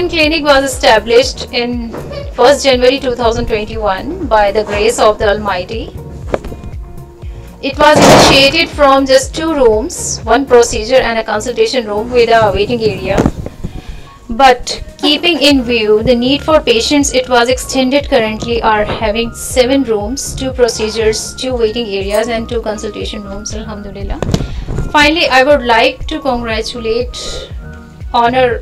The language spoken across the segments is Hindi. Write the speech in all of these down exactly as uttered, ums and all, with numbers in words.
Skin Clinic was established in first January two thousand twenty-one by the grace of the Almighty. It was initiated from just two rooms, one procedure and a consultation room with a waiting area. But keeping in view the need for patients, it was extended. Currently are having seven rooms, two procedures, two waiting areas and two consultation rooms, alhamdulillah. Finally, I would like to congratulate honor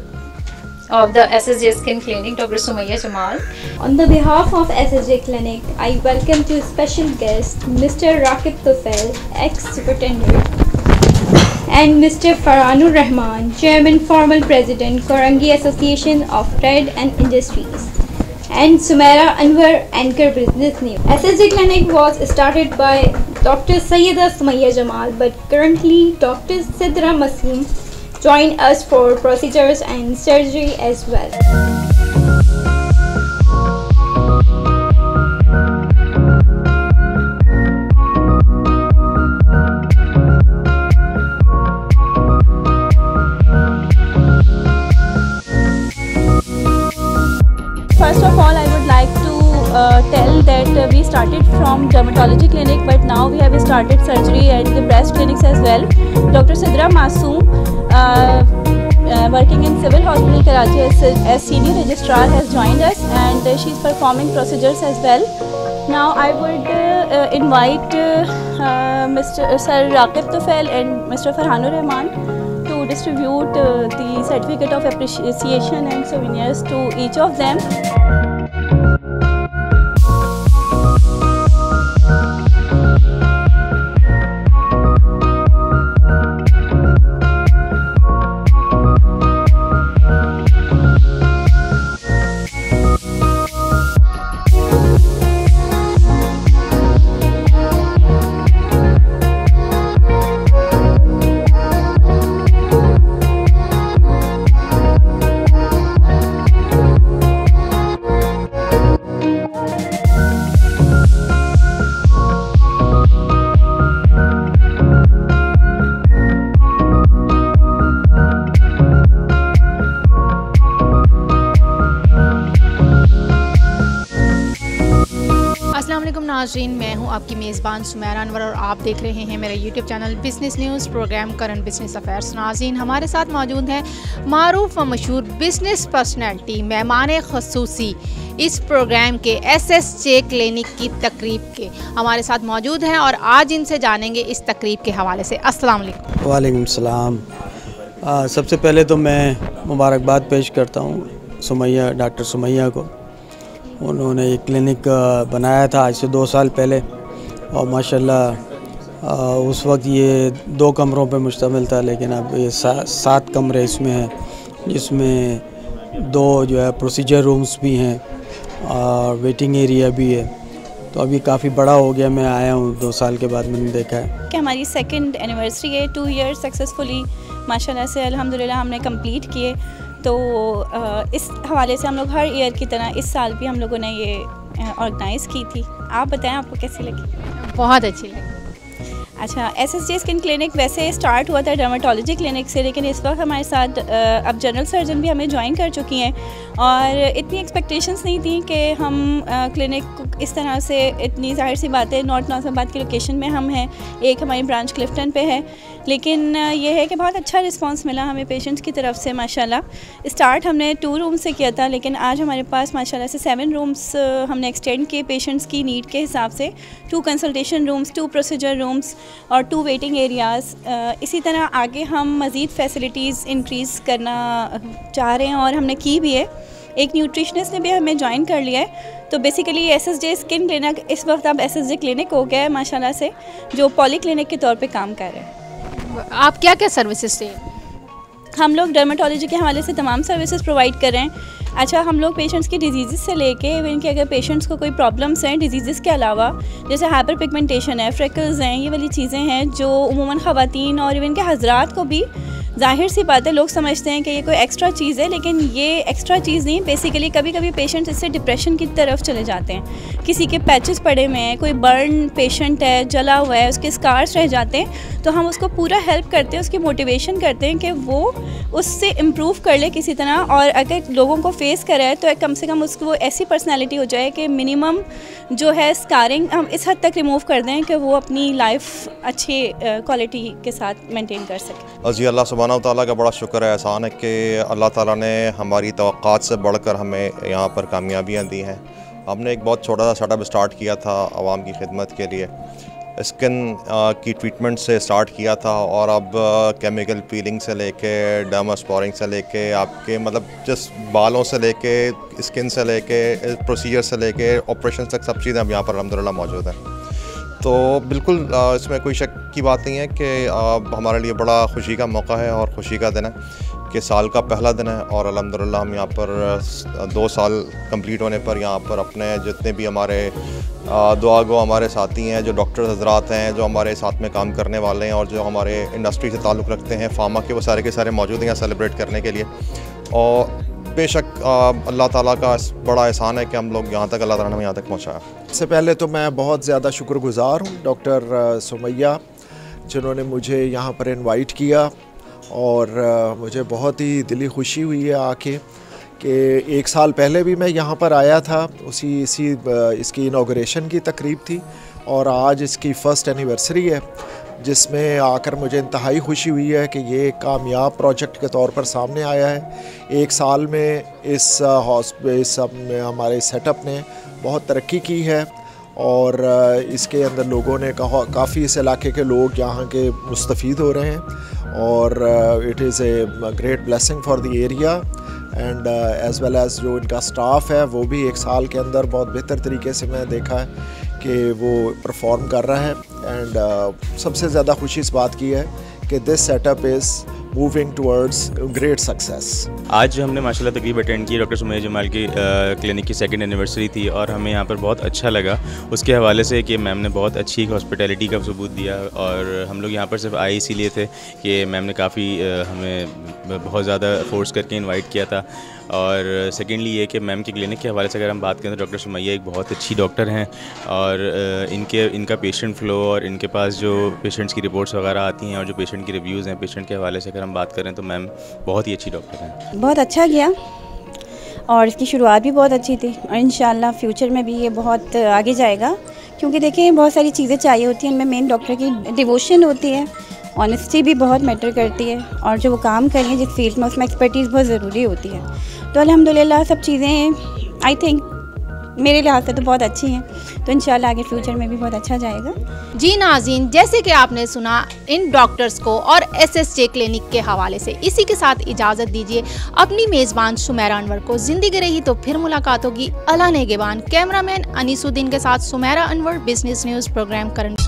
of the S S J Skin Clinic, Doctor Sumayya Jamal. On the behalf of S S J Clinic, I welcome to special guest Mister Raqib Tofail, ex-superintendent, and Mister Farhan ur Rehman, Chairman, former President, Korangi Association of Trade and Industries, and Sumaira Anwar, anchor Business News. S S J Clinic was started by Doctor Sayyida Sumayya Jamal, but currently Doctor Sidra Masoom join us for procedures and surgery as well. First of all, I would like to uh, tell that we started from dermatology clinic, but now we have started surgery at the breast clinics as well. Doctor Sidra Masoom, Uh, uh, working in Civil Hospital Karachi as, as Senior Registrar, has joined us, and uh, she's performing procedures as well. Now I would uh, uh, invite uh, uh, Mister Uh, Sir Raqib Tofail and Mister Farhan ur Rehman to distribute uh, the Certificate of Appreciation and souvenirs to each of them. नाज़रीन, मैं हूं आपकी मेज़बान सुमैरा अनवर और आप देख रहे हैं मेरा YouTube channel business news, program current business affairs. नाज़रीन, हमारे साथ मौजूद हैं मारूफ व मशहूर बिज़नेस पर्सनैलिटी, मेहमान खसूसी इस प्रोग्राम के एस एस जे क्लिनिक की तकरीब के हमारे साथ मौजूद हैं और आज इनसे जानेंगे इस तकरीब के हवाले से। अस्सलाम वालेकुम। वालेकुम सलाम। सबसे पहले तो मैं मुबारकबाद पेश करता हूँ सुमैया, डॉक्टर सुमैया को। उन्होंने एक क्लिनिक बनाया था आज से दो साल पहले और माशाल्लाह उस वक्त ये दो कमरों पे मुश्तमिल था, लेकिन अब ये सा, सात कमरे इसमें हैं, जिसमें दो जो है प्रोसीजर रूम्स भी हैं और वेटिंग एरिया भी है। तो अभी काफ़ी बड़ा हो गया। मैं आया हूँ दो साल के बाद, मैंने देखा है कि हमारी सेकंड एनिवर्सरी है। टू इयर्स सक्सेसफुली माशाल्लाह से अल्हम्दुलिल्लाह हमने कंप्लीट किए। तो इस हवाले से हम लोग हर ईयर की तरह इस साल भी हम लोगों ने ये ऑर्गेनाइज़ की थी। आप बताएं, आपको कैसी लगी? बहुत अच्छी लगी। अच्छा, एसएसजे स्किन क्लिनिक वैसे स्टार्ट हुआ था डर्माटोलॉजी क्लिनिक से, लेकिन इस वक्त हमारे साथ अब जनरल सर्जन भी हमें ज्वाइन कर चुकी हैं और इतनी एक्सपेक्टेशंस नहीं थी कि हम क्लिनिक इस तरह से, इतनी जाहिर सी बात है नॉर्थ नौशाबाद की लोकेशन में हम हैं, एक हमारी ब्रांच क्लिफ्टन पे है, लेकिन यह है कि बहुत अच्छा रिस्पांस मिला हमें पेशेंट्स की तरफ से माशाल्लाह। स्टार्ट हमने टू रूम से किया था, लेकिन आज हमारे पास माशाल्लाह से सेवन रूम्स हमने एक्सटेंड किए पेशेंट्स की नीड के हिसाब से, two consultation rooms, two procedure rooms और टू वेटिंग एरियाज़। इसी तरह आगे हम मज़ीद फैसिलिटीज़ इंक्रीज़ करना चाह रहे हैं और हमने की भी है। एक न्यूट्रिशनिस्ट ने भी हमें ज्वाइन कर लिया है। तो बेसिकली एसएसजे स्किन क्लिनिक इस वक्त अब एसएसजे क्लिनिक हो गया है माशाल्लाह से, जो पॉली क्लिनिक के तौर पे काम कर रहे हैं। आप क्या क्या सर्विसेज दे? हम लोग डर्मेटोलॉजी के हवाले से तमाम सर्विसेज प्रोवाइड कर रहे हैं। अच्छा, हम लोग पेशेंट्स की डिजीज़ से लेके इवन कि अगर पेशेंट्स को कोई प्रॉब्लम्स हैं डिजीज़ के अलावा, जैसे हाइपर पिगमेंटेशन है, फ्रेकल्स हैं, ये वाली चीज़ें हैं जो उमूमन ख़वातीन और इवन के हजरात को भी जाहिर सी बात है लोग समझते हैं कि ये कोई एक्स्ट्रा चीज़ है, लेकिन ये एक्स्ट्रा चीज़ नहीं, बेसिकली कभी कभी पेशेंट इससे डिप्रेशन की तरफ चले जाते हैं। किसी के पैचेस पड़े हुए हैं, कोई बर्न पेशेंट है, जला हुआ है, उसके स्कार्स रह जाते हैं, तो हम उसको पूरा हेल्प करते हैं, उसकी मोटिवेशन करते हैं कि वो उससे इम्प्रूव कर ले किसी तरह, और अगर लोगों को फेस कराए तो कम से कम उसको ऐसी पर्सनैलिटी हो जाए कि मिनिमम जो है स्कारिंग हम इस हद तक रिमूव कर दें कि वो अपनी लाइफ अच्छी क्वालिटी के साथ मेंटेन कर सके। जी अल्लाह सुभान व तआला का बड़ा शुक्र है, एहसान है कि अल्लाह ताला ने हमारी तवक्कात से बढ़कर हमें यहाँ पर कामयाबियाँ दी हैं। हमने एक बहुत छोटा सा सेटअप स्टार्ट किया था आवाम की खिदमत के लिए, स्किन की ट्रीटमेंट से स्टार्ट किया था और अब केमिकल पीलिंग से लेके डर्मास्पोरिंग से लेके आपके मतलब जिस बालों से लेके स्किन से लेके प्रोसीजर से लेके ऑपरेशन तक सब चीज़ें अब यहाँ पर अल्हम्दुलिल्लाह मौजूद हैं। तो बिल्कुल इसमें कोई शक की बात नहीं है कि हमारे लिए बड़ा खुशी का मौका है और खुशी का दिन है कि साल का पहला दिन है और अल्हम्दुलिल्लाह हम यहाँ पर दो साल कंप्लीट होने पर यहाँ पर अपने जितने भी हमारे दुआ गो हमारे साथी हैं, जो डॉक्टर्स हजरात हैं, जो हमारे साथ में काम करने वाले हैं और जो हमारे इंडस्ट्री से ताल्लुक़ रखते हैं फार्मा के, वो सारे के सारे मौजूद हैं यहाँ सेलिब्रेट करने के लिए। और बेशक अल्लाह ताला का बड़ा एहसान है कि हम लोग यहाँ तक अल्लाह ताला ने यहाँ तक पहुँचाया। इससे पहले तो मैं बहुत ज़्यादा शुक्रगुज़ार हूँ डॉक्टर सुमैया, जिन्होंने मुझे यहाँ पर इन्वाइट किया और मुझे बहुत ही दिली खुशी हुई है आके कि एक साल पहले भी मैं यहाँ पर आया था, उसी इसी इसकी इनॉग्रेशन की तकरीब थी और आज इसकी फ़र्स्ट एनिवर्सरी है, जिसमें आकर मुझे इंतहाई खुशी हुई है कि ये कामयाब प्रोजेक्ट के तौर पर सामने आया है। एक साल में इस हॉस्पिटल हमारे सेटअप ने बहुत तरक्की की है और इसके अंदर लोगों ने कहा काफ़ी इस इलाके के लोग यहाँ के मुस्तफ़ीद हो रहे हैं और it is a great blessing for the area and as well as जो इनका स्टाफ है वो भी एक साल के अंदर बहुत बेहतर तरीके से मैंने देखा है कि वो परफॉर्म कर रहा है। एंड uh, सबसे ज़्यादा खुशी इस बात की है कि this setup is moving towards great success. आज जो हमने माशाल्लाह तकरीब अटेंड की डॉक्टर सुमैया जमाल की क्लिनिक की सेकंड एनिवर्सरी थी और हमें यहाँ पर बहुत अच्छा लगा उसके हवाले से कि मैम ने बहुत अच्छी हॉस्पिटैलिटी का सबूत दिया और हम लोग यहाँ पर सिर्फ आए इसीलिए थे कि मैम ने काफ़ी हमें बहुत ज़्यादा फोर्स करके इन्वाइट किया था। और सेकेंडली ये कि मैम की क्लिनिक के हवाले से अगर हम बात करें तो डॉक्टर सुमैया एक बहुत अच्छी डॉक्टर हैं और इनके इनका पेशेंट फ़्लो और इनके पास जो पेशेंट्स की रिपोर्ट्स वगैरह आती हैं और जो पेशेंट की रिव्यूज़ हैं पेशेंट के हवाले से अगर हम बात करें तो मैम बहुत ही अच्छी डॉक्टर हैं। बहुत अच्छा गया और इसकी शुरुआत भी बहुत अच्छी थी और इंशाल्लाह फ्यूचर में भी ये बहुत आगे जाएगा, क्योंकि देखें बहुत सारी चीज़ें चाहिए होती हैं, इनमें मेन डॉक्टर की डिवोशन होती है, ऑनेस्टी भी बहुत मैटर करती है और जो वो काम कर रही हैं जिस फील्ड में उसमें एक्सपर्टीज़ बहुत ज़रूरी होती है। तो अल्हम्दुलिल्लाह सब चीज़ें आई थिंक मेरे लिहाज से तो बहुत अच्छी हैं, तो इंशाल्लाह आगे फ्यूचर में भी बहुत अच्छा जाएगा। जी नाज़रीन, जैसे कि आपने सुना इन डॉक्टर्स को और एसएसजे क्लिनिक के हवाले से, इसी के साथ इजाज़त दीजिए अपनी मेज़बान सुमैरा अनवर को। जिंदगी रही तो फिर मुलाकात होगी अला नेगेबान, कैमरामैन अनीसुद्दीन के साथ Sumaira Anwar, business news program करन।